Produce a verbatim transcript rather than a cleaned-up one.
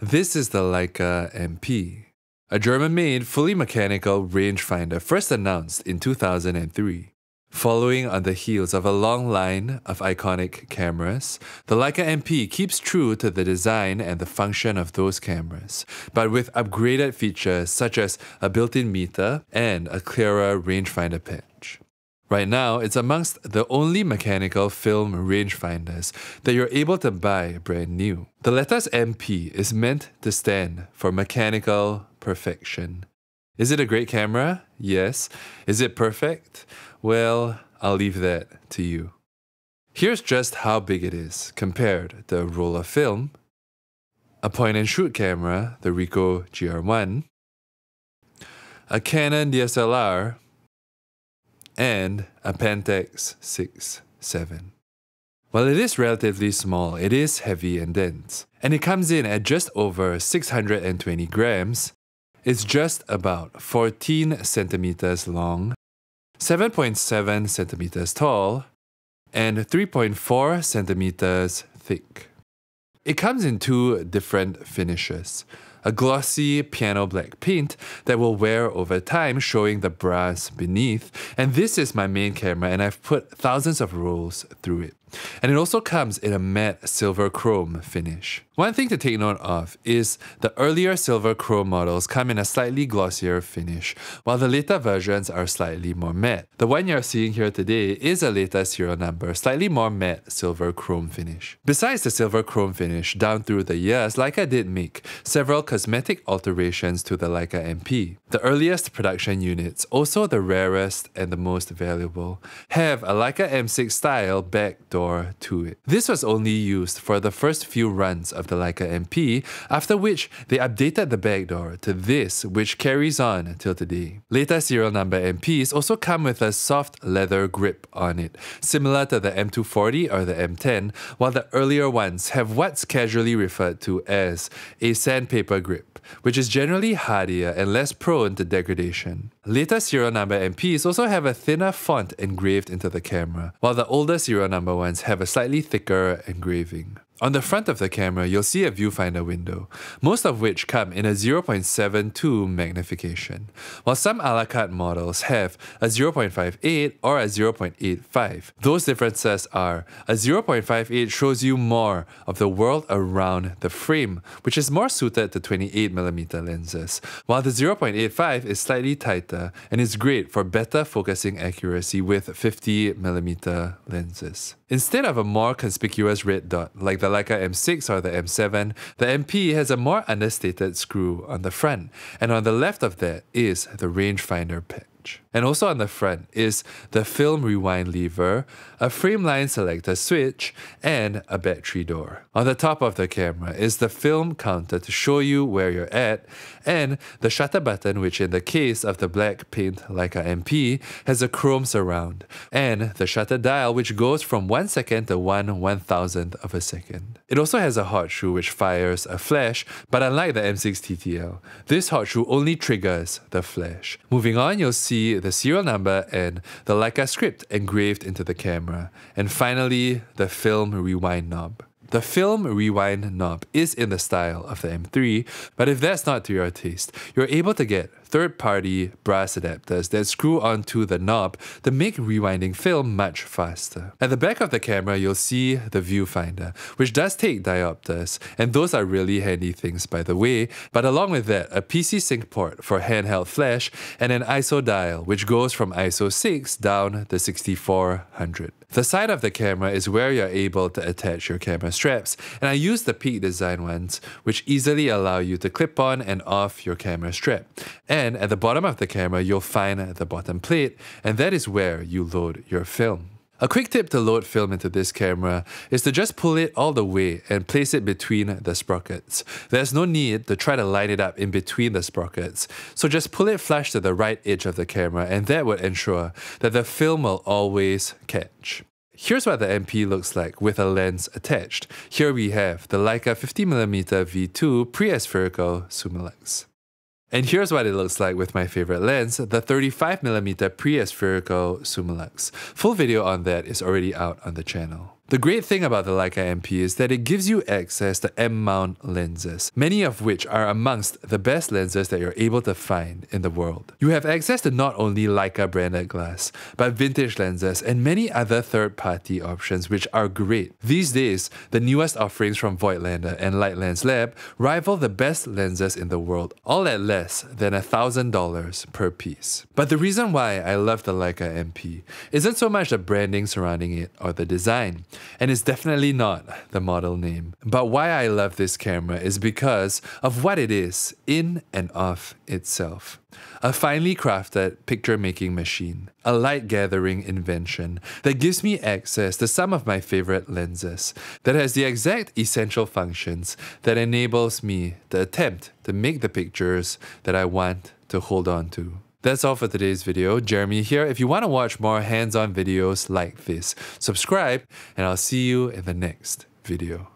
This is the Leica M P, a German-made, fully mechanical rangefinder first announced in two thousand three. Following on the heels of a long line of iconic cameras, the Leica M P keeps true to the design and the function of those cameras, but with upgraded features such as a built-in meter and a clearer rangefinder patch. Right now, it's amongst the only mechanical film rangefinders that you're able to buy brand new. The letters M P is meant to stand for mechanical perfection. Is it a great camera? Yes. Is it perfect? Well, I'll leave that to you. Here's just how big it is compared to a roller film, a point-and-shoot camera, the Ricoh G R one, a Canon D S L R, and a Pentax six seven. While it is relatively small, it is heavy and dense, and it comes in at just over six hundred twenty grams. It's just about fourteen centimeters long, seven point seven centimeters tall, and three point four centimeters thick. It comes in two different finishes, a glossy piano black paint that will wear over time, showing the brass beneath, and this is my main camera and I've put thousands of rolls through it. And it also comes in a matte silver chrome finish. One thing to take note of is the earlier silver chrome models come in a slightly glossier finish, while the later versions are slightly more matte. The one you're seeing here today is a later serial number, slightly more matte silver chrome finish. Besides the silver chrome finish, down through the years, Leica did make several cosmetic alterations to the Leica M P. The earliest production units, also the rarest and the most valuable, have a Leica M six style backdoor to it. This was only used for the first few runs of the Leica M P, after which they updated the backdoor to this, which carries on till today. Later serial number M Ps also come with a soft leather grip on it, similar to the M two forty or the M ten, while the earlier ones have what's casually referred to as a sandpaper grip, which is generally hardier and less prone to degradation. Later serial number M Ps also have a thinner font engraved into the camera, while the older serial number ones have a slightly thicker engraving. On the front of the camera, you'll see a viewfinder window, most of which come in a zero point seven two magnification, while some a la carte models have a zero point five eight or a zero point eight five. Those differences are, a zero point five eight shows you more of the world around the frame, which is more suited to twenty-eight millimeter lenses, while the zero point eight five is slightly tighter and is great for better focusing accuracy with fifty millimeter lenses. Instead of a more conspicuous red dot like the Leica M six or the M seven, the M P has a more understated screw on the front, and on the left of that is the rangefinder patch. And also on the front is the film rewind lever, a frame line selector switch, and a battery door. On the top of the camera is the film counter to show you where you're at, and the shutter button, which in the case of the black paint Leica M P has a chrome surround, and the shutter dial, which goes from one second to one one-thousandth of a second. It also has a hot shoe which fires a flash, but unlike the M six T T L, this hot shoe only triggers the flash. Moving on, you'll see the serial number and the Leica script engraved into the camera. And finally, the film rewind knob. The film rewind knob is in the style of the M three, but if that's not to your taste, you're able to get third-party brass adapters that screw onto the knob to make rewinding film much faster. At the back of the camera, you'll see the viewfinder, which does take diopters, and those are really handy things by the way, but along with that, a P C sync port for handheld flash and an I S O dial, which goes from I S O six down to sixty-four hundred. The side of the camera is where you're able to attach your camera straps, and I use the Peak Design ones, which easily allow you to clip on and off your camera strap. And at the bottom of the camera, you'll find the bottom plate, and that is where you load your film. A quick tip to load film into this camera is to just pull it all the way and place it between the sprockets. There's no need to try to line it up in between the sprockets, so just pull it flush to the right edge of the camera, and that would ensure that the film will always catch. Here's what the M P looks like with a lens attached. Here we have the Leica fifty millimeter V two pre-aspherical Summilux. And here's what it looks like with my favorite lens, the thirty-five millimeter pre-aspherical Summilux. Full video on that is already out on the channel. The great thing about the Leica M P is that it gives you access to M mount lenses, many of which are amongst the best lenses that you're able to find in the world. You have access to not only Leica branded glass, but vintage lenses and many other third-party options which are great. These days, the newest offerings from Voigtlander and Light Lens Lab rival the best lenses in the world, all at less than one thousand dollars per piece. But the reason why I love the Leica M P isn't so much the branding surrounding it or the design, and it's definitely not the model name. But why I love this camera is because of what it is in and of itself. A finely crafted picture-making machine, a light-gathering invention that gives me access to some of my favorite lenses, that has the exact essential functions that enables me to attempt to make the pictures that I want to hold on to. That's all for today's video. Jeremy here. If you want to watch more hands-on videos like this, subscribe, and I'll see you in the next video.